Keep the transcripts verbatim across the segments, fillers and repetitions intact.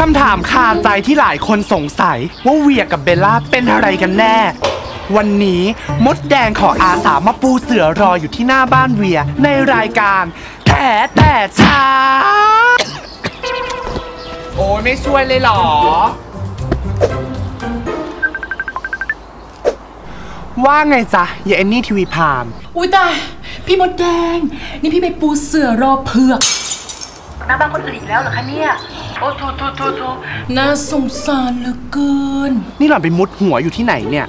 คำถามคาใจที่หลายคนสงสัยว่าเวียกับเบลล่าเป็นอะไรกันแน่วันนี้มดแดงขออาสามาปูเสือรออยู่ที่หน้าบ้านเวียในรายการแถแต่เช้าโอ้ยไม่ช่วยเลยหรอว่าไงจ๊ะอย่าเอนนี่ทีวีพามอุ้ยตายพี่มดแดงนี่พี่ไปปูเสือรอเผือกหน้าบ้านคนอื่นอีกแล้วเหรอคะเนี่ยโอ้โถโถโถโถน่าสงสารเหลือเกินนี่หล่อนไปมุดหัวอยู่ที่ไหนเนี่ย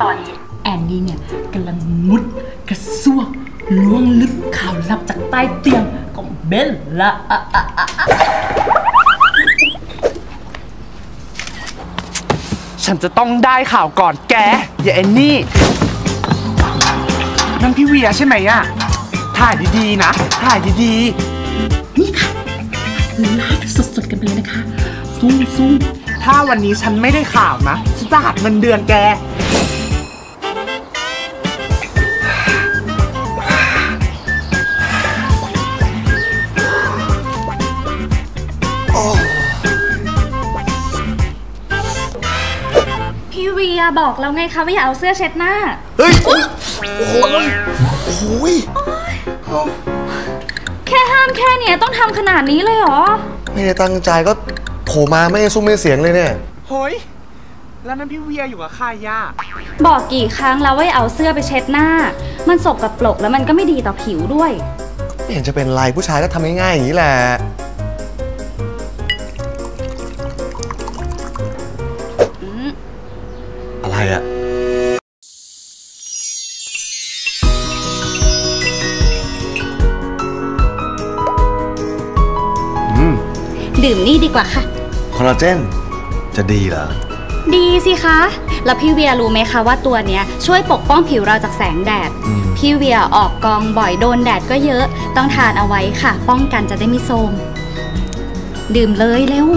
ตอนนี้แอนนี่เนี่ยกำลังมุดกระซวกล้วงลึกข่าวลับจากใต้เตียงของเบลล่าฉันจะต้องได้ข่าวก่อนแกอย่าแอนนี่นั่นพี่เวียใช่ไหมอะถ่ายดีๆนะถ่ายดีๆนี่ค่ะไลฟ์สดๆกันไปเลยนะคะซุ้มซุ้มถ้าวันนี้ฉันไม่ได้ข่าวนะฉันจะหักเงินเดือนแกพี่เวียบอกแล้วไงคะว่าอย่าเอาเสื้อเช็ดหน้าเฮ้ยโอ้ยโอ้ยแค่ห้ามแค่เนี่ยต้องทำขนาดนี้เลยเหรอไม่ได้ตั้งใจก็โผล่มาไม่ได้ซุ้มไม่ได้เสียงเลยเนี่ยเฮ้ยแล้วนั่นพี่เวียอยู่กับข้าย่าบอกกี่ครั้งแล้วว่าอย่าเอาเสื้อไปเช็ดหน้ามันสกปรกแล้วมันก็ไม่ดีต่อผิวด้วยไม่เห็นจะเป็นไรผู้ชายก็ทำง่ายๆอย่างนี้แหละดื่มนี่ดีกว่าค่ะคอลลาเจนจะดีเหรอดีสิคะแล้วพี่เวียรู้ไหมคะว่าตัวเนี้ยช่วยปกป้องผิวเราจากแสงแดดพี่เวียออกกองบ่อยโดนแดดก็เยอะต้องทานเอาไว้ค่ะป้องกันจะได้ไม่โทรมดื่มเลยเร็ว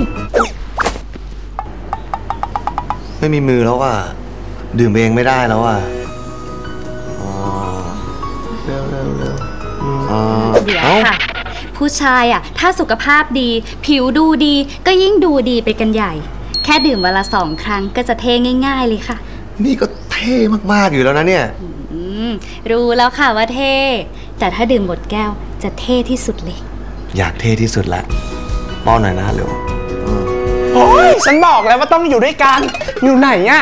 ไม่มีมือแล้วอ่ะดื่มเองไม่ได้แล้วอ่ะเร็วเร็วเร็วเดี๋ยวค่ะผู้ชายอ่ะถ้าสุขภาพดีผิวดูดีก็ยิ่งดูดีไปกันใหญ่แค่ดื่มวันละสองครั้งก็จะเท่ง่ายๆเลยค่ะนี่ก็เท่มากๆอยู่แล้วนะเนี่ยรู้แล้วค่ะว่าเท่แต่ถ้าดื่มหมดแก้วจะเท่ที่สุดเลยอยากเท่ที่สุดละป้อนหน่อยนะเร็วโอ้ยฉันบอกแล้วว่าต้องอยู่ด้วยกันอยู่ไหนอ่ะ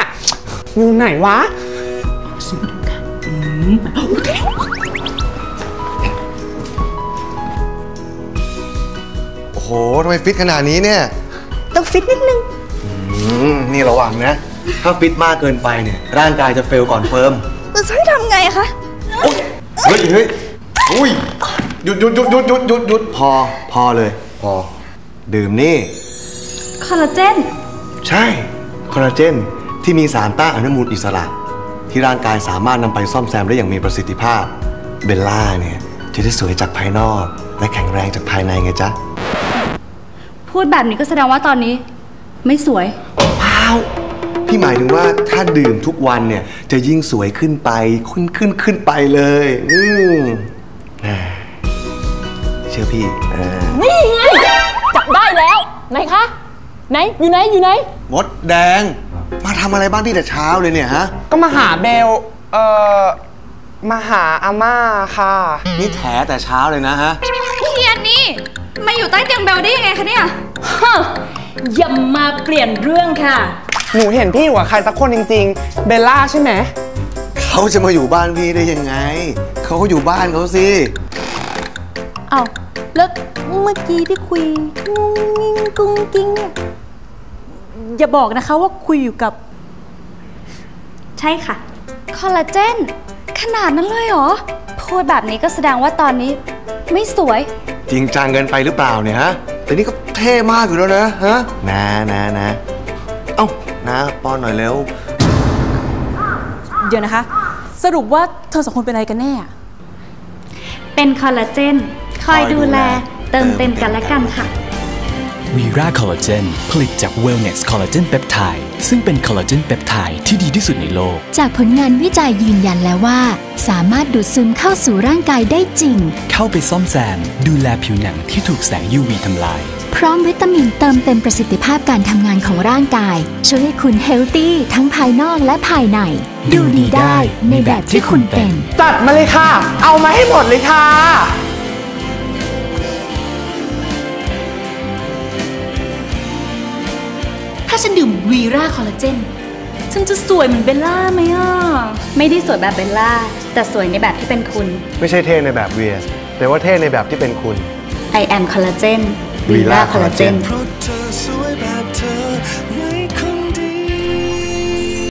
อยู่ไหนวะสุดค่ะอืมโอ้โหทำไมฟิตขนาดนี้เนี่ยต้องฟิตนิดนึงนี่ระวังนะถ้าฟิตมากเกินไปเนี่ยร่างกายจะเฟลก่อนเฟิร์มจะใช้ทำไงคะโอ๊ยเฮ้ยเฮ้ยอุ้ยหยุดหยุดหยุดหยุดหยุดหยุดหยุดพอพอเลยพอดื่มนี่คอลลาเจนใช่คอลลาเจนที่มีสารต้านอนุมูลอิสระที่ร่างกายสามารถนำไปซ่อมแซมได้อย่างมีประสิทธิภาพเบลล่าเนี่ยจะได้สวยจากภายนอกและแข็งแรงจากภายในไงจ๊ะพูดแบบนี้ก็แสดงว่าตอนนี้ไม่สวยว้าวพี่หมายถึงว่าถ้าดื่มทุกวันเนี่ยจะยิ่งสวยขึ้นไปขึ้นขึ้นขึ้นไปเลยอืมเชื่อพี่นี่ไงจับได้แล้วไหนคะไหนอยู่ไหนอยู่ไหนมดแดงมาทำอะไรบ้างที่แต่เช้าเลยเนี่ยฮะก็มาหาเบลเอ่อมาหาอาม่าค่ะนี่แถแต่เช้าเลยนะฮะเฮียนี่มาอยู่ใต้เตียงเบลได้ยังไงคะเนี่ยฮ่าอย่ามาเปลี่ยนเรื่องค่ะหนูเห็นพี่อยู่กับใครสักคนจริงๆเบลล่าใช่ไหมเขาจะมาอยู่บ้านพี่ได้ยังไงเขาก็อยู่บ้านเขาสิอ้าวแล้วเมื่อกี้ที่คุยงุ้งกิ้งอย่าบอกนะคะว่าคุยอยู่กับใช่ค่ะคอลลาเจนขนาดนั้นเลยเหรอพูดแบบนี้ก็แสดงว่าตอนนี้ไม่สวยจริงจังเกินไปหรือเปล่าเนี่ยฮะแต่นี่ก็เท่มากอยู่แล้วนะฮะนะนะนะเอ้านะป้อนหน่อยแล้วเดี๋ยวนะคะสรุปว่าเธอสองคนเป็นอะไรกันแน่เป็นคอลลาเจนคอยดูแลเติมเต็มกันและกันค่ะ วีราคอลลาเจนผลิตจาก Wellnex คอลลาเจนเปปไทด์ซึ่งเป็นคอลลาเจนเปปไทด์ที่ดีที่สุดในโลกจากผลงานวิจัยยืนยันแล้วว่าสามารถดูดซึมเข้าสู่ร่างกายได้จริงเข้าไปซ่อมแซมดูแลผิวหนังที่ถูกแสง ยู วี ทำลายพร้อมวิตามินเติมเต็มประสิทธิภาพการทำงานของร่างกายช่วยให้คุณเฮลตี้ทั้งภายนอกและภายในดูดีได้ในแบบที่คุณเป็นจัดมาเลยค่ะเอามาให้หมดเลยค่ะถ้าฉันดื่มวีราคอลลาเจนฉันจะสวยเหมือนเบลล่าไหมอ่ะไม่ได้สวยแบบเบลล่าแต่สวยในแบบที่เป็นคุณไม่ใช่เท่ในแบบเวียแต่ว่าเท่ในแบบที่เป็นคุณ I am collagenวีราคอลลาเจน